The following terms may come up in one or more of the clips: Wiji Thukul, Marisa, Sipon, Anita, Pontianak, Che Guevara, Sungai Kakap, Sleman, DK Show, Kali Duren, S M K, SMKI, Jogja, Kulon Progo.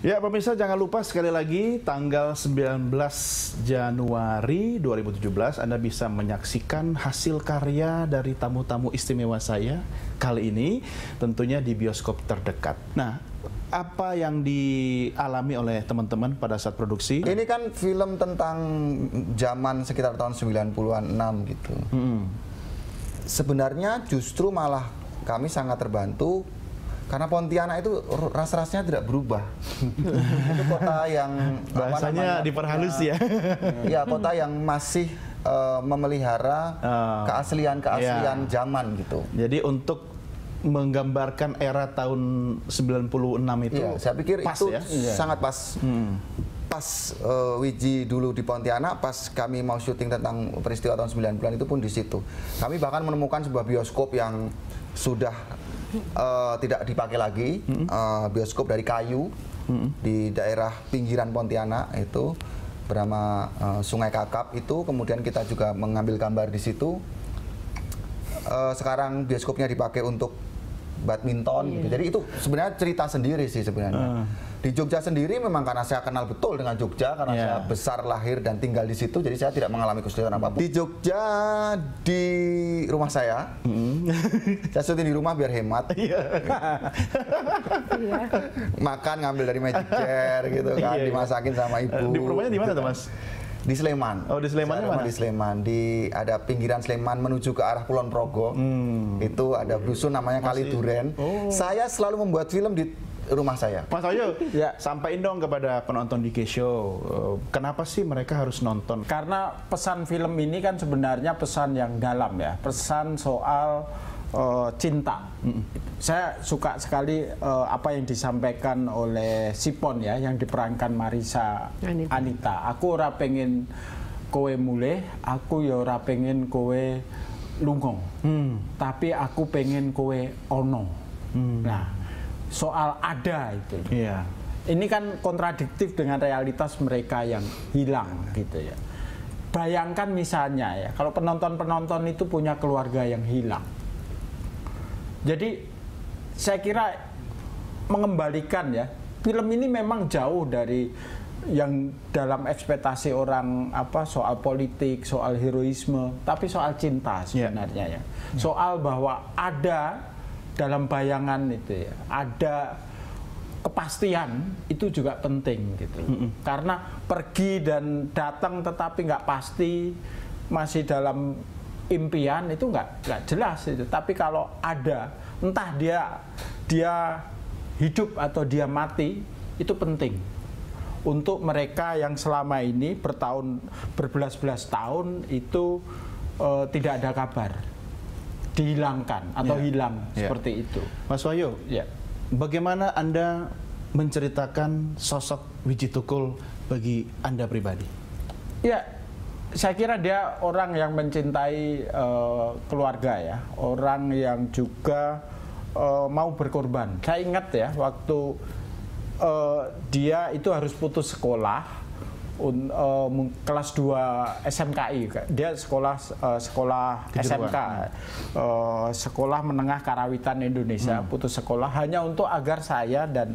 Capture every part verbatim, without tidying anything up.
Ya pemirsa, jangan lupa sekali lagi tanggal sembilan belas Januari dua ribu tujuh belas Anda bisa menyaksikan hasil karya dari tamu-tamu istimewa saya kali ini, tentunya di bioskop terdekat. Nah, apa yang dialami oleh teman-teman pada saat produksi? Ini kan film tentang zaman sekitar tahun sembilan puluhan enam gitu. Hmm. Sebenarnya justru malah kami sangat terbantu karena Pontianak itu ras-rasnya tidak berubah. Itu kota yang bahasanya diperhalus ya. Ya, kota yang masih uh, memelihara uh, keaslian-keaslian yeah. zaman gitu. Jadi untuk menggambarkan era tahun sembilan puluh enam itu, ya, saya pikir pas, itu ya? sangat pas. Hmm. Pas uh, Wiji dulu di Pontianak, pas kami mau syuting tentang peristiwa tahun sembilan puluhan itu pun di situ. Kami bahkan menemukan sebuah bioskop yang sudah uh, tidak dipakai lagi, hmm. uh, bioskop dari kayu hmm. di daerah pinggiran Pontianak itu bernama uh, Sungai Kakap itu. Kemudian kita juga mengambil gambar di situ. Uh, sekarang bioskopnya dipakai untuk badminton, yeah. gitu. Jadi itu sebenarnya cerita sendiri sih sebenarnya. Uh. Di Jogja sendiri memang karena saya kenal betul dengan Jogja, karena yeah. saya besar lahir dan tinggal di situ, jadi saya tidak mengalami kesulitan apapun. Di Jogja, di rumah saya, mm. saya syuting di rumah biar hemat. Yeah. Makan ngambil dari magic chair gitu kan, yeah, dimasakin yeah. sama ibu. Di rumahnya di mana tuh Mas? Di Sleman. Oh, di Sleman mana? Di Sleman. Di ada pinggiran Sleman menuju ke arah Kulon Progo. Hmm. Itu ada dusun namanya Kali Duren. Oh. Saya selalu membuat film di rumah saya. Mas Oyo, ya, sampaikan dong kepada penonton D K Show, kenapa sih mereka harus nonton? Karena pesan film ini kan sebenarnya pesan yang dalam ya. Pesan soal Uh, cinta. Mm-mm. Saya suka sekali uh, apa yang disampaikan oleh Sipon ya, yang diperankan Marisa Anita. Anita. Aku ora pengen kowe mulih, aku ya ora pengen kowe lungong. Mm. Tapi aku pengen kowe ono. Mm. Nah, soal ada itu. Yeah. Ini kan kontradiktif dengan realitas mereka yang hilang gitu ya. Bayangkan misalnya ya, kalau penonton-penonton itu punya keluarga yang hilang. Jadi saya kira mengembalikan ya, film ini memang jauh dari yang dalam ekspektasi orang apa soal politik, soal heroisme, tapi soal cinta sebenarnya yeah. ya. Soal bahwa ada dalam bayangan itu ya, ada kepastian itu juga penting gitu. Mm-mm. Karena pergi dan datang tetapi nggak pasti, masih dalam impian itu nggak nggak jelas itu. Tapi kalau ada, entah dia dia hidup atau dia mati, itu penting untuk mereka yang selama ini bertahun berbelas-belas tahun itu uh, tidak ada kabar, dihilangkan atau yeah. hilang yeah. seperti itu. Mas Wahyu, yeah. bagaimana Anda menceritakan sosok Wiji Thukul bagi Anda pribadi? Ya. Yeah. Saya kira dia orang yang mencintai uh, keluarga ya, orang yang juga uh, mau berkorban. Saya ingat ya waktu uh, dia itu harus putus sekolah un, uh, kelas dua S M K I. Dia sekolah uh, sekolah S M K, uh, sekolah menengah karawitan Indonesia. Hmm. Putus sekolah hanya untuk agar saya dan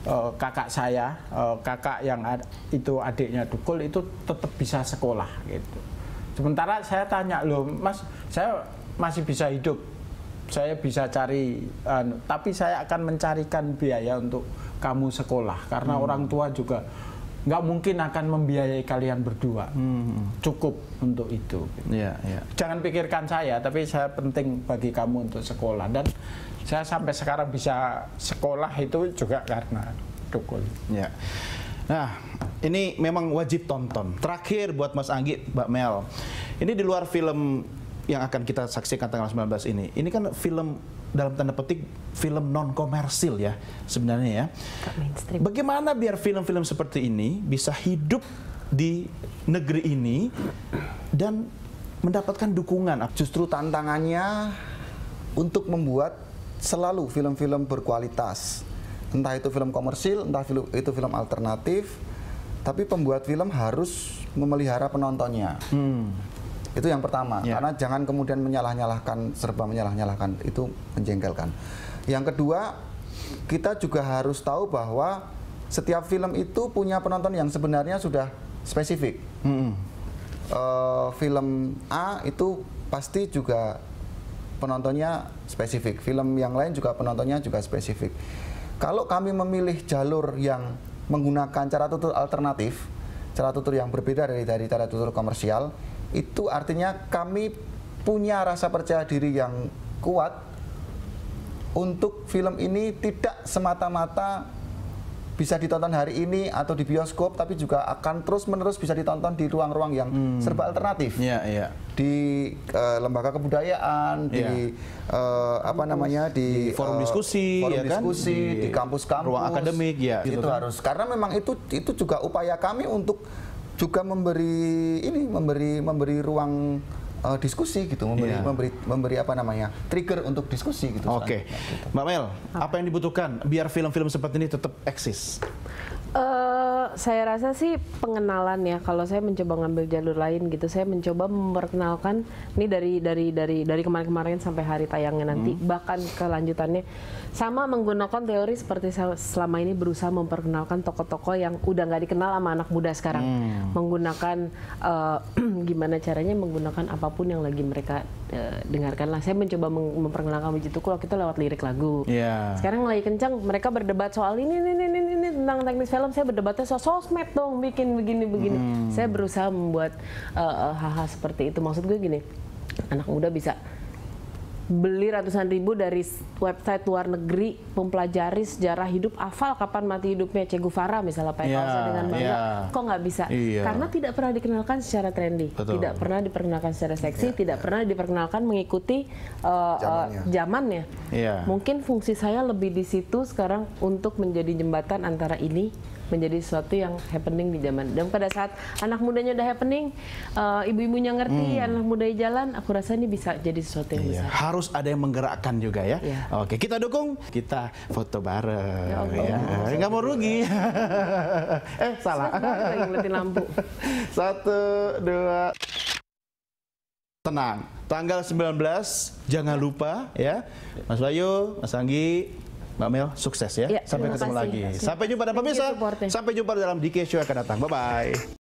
Uh, kakak saya, uh, kakak yang ad, itu adiknya Thukul itu tetap bisa sekolah gitu. Sementara saya tanya, loh Mas, saya masih bisa hidup, saya bisa cari, uh, tapi saya akan mencarikan biaya untuk kamu sekolah karena hmm. orang tua juga nggak mungkin akan membiayai kalian berdua, hmm. cukup untuk itu. Gitu. Yeah, yeah. Jangan pikirkan saya, tapi saya penting bagi kamu untuk sekolah. Dan saya sampai sekarang bisa sekolah itu juga karena Thukul. Ya. Nah, ini memang wajib tonton. Terakhir buat Mas Anggi, Mbak Mel. Ini di luar film yang akan kita saksikan tanggal sembilan belas ini. Ini kan film dalam tanda petik film non komersil ya sebenarnya ya. Bagaimana biar film-film seperti ini bisa hidup di negeri ini dan mendapatkan dukungan? Justru tantangannya untuk membuat selalu film-film berkualitas, entah itu film komersil, entah itu film alternatif, tapi pembuat film harus memelihara penontonnya. Hmm. Itu yang pertama, yeah. karena jangan kemudian menyalah-nyalahkan, serba menyalah-nyalahkan, itu menjengkelkan. Yang kedua, kita juga harus tahu bahwa setiap film itu punya penonton yang sebenarnya sudah spesifik. Mm-hmm. uh, film A itu pasti juga penontonnya spesifik, film yang lain juga penontonnya juga spesifik. Kalau kami memilih jalur yang menggunakan cara tutur alternatif, cara tutur yang berbeda dari, dari cara tutur komersial, itu artinya kami punya rasa percaya diri yang kuat untuk film ini tidak semata-mata bisa ditonton hari ini atau di bioskop, tapi juga akan terus-menerus bisa ditonton di ruang-ruang yang hmm. serba alternatif, yeah, yeah. di uh, lembaga kebudayaan, yeah. di uh, apa namanya di, di forum diskusi, uh, forum ya diskusi kan? di, di kampus-kampus, ruang akademik, ya, itu gitu kan? harus karena memang itu itu juga upaya kami untuk juga memberi ini memberi memberi ruang Uh, diskusi gitu, memberi, yeah. memberi memberi apa namanya trigger untuk diskusi gitu. Oke, okay. gitu. Mbak Mel, apa yang dibutuhkan biar film-film seperti ini tetap eksis? Uh, saya rasa sih pengenalan ya. Kalau saya mencoba ngambil jalur lain gitu, saya mencoba memperkenalkan ini dari dari dari dari kemarin-kemarin sampai hari tayangnya nanti, hmm. bahkan kelanjutannya sama menggunakan teori seperti saya selama ini berusaha memperkenalkan tokoh-tokoh yang udah nggak dikenal sama anak muda sekarang, hmm. menggunakan uh, gimana caranya menggunakan apa apapun yang lagi mereka uh, dengarkanlah. Saya mencoba memperkenalkan Wiji Thukul waktu itu lewat lirik lagu. Yeah. Sekarang lagi kencang, mereka berdebat soal ini, ini, ini, ini tentang teknis film. Saya berdebatnya soal sosmed dong, bikin begini-begini. Hmm. Saya berusaha membuat uh, uh, hal-hal seperti itu. Maksud gue gini, anak muda bisa beli ratusan ribu dari website luar negeri, mempelajari sejarah hidup, hafal kapan mati hidupnya Che Guevara misalnya, Pak Eka yeah, dengan bangga, yeah. kok nggak bisa? Yeah. Karena tidak pernah dikenalkan secara trendy, Betul. tidak pernah diperkenalkan secara seksi, yeah. tidak pernah diperkenalkan mengikuti uh, zamannya. Uh, zamannya. Yeah. Mungkin fungsi saya lebih di situ sekarang untuk menjadi jembatan antara ini, menjadi sesuatu yang happening di zaman. Dan pada saat anak mudanya udah happening, uh, ibu-ibunya ngerti, hmm. anak muda jalan, aku rasa ini bisa jadi sesuatu yang iya. besar. Harus ada yang menggerakkan juga ya. Iya. Oke, kita dukung, kita foto bareng. Ya, okay. ya. Oh, nggak mau rugi. eh, salah. Lagi ngeliatin lampu. Satu, dua. Tenang, tanggal sembilan belas, jangan lupa ya. Mas Bayu, Mas Anggi, Mbak Mel, sukses ya. ya Sampai ketemu kasih. lagi. Sampai jumpa dan pemirsa. Sampai jumpa dalam D K Show akan datang. Bye-bye.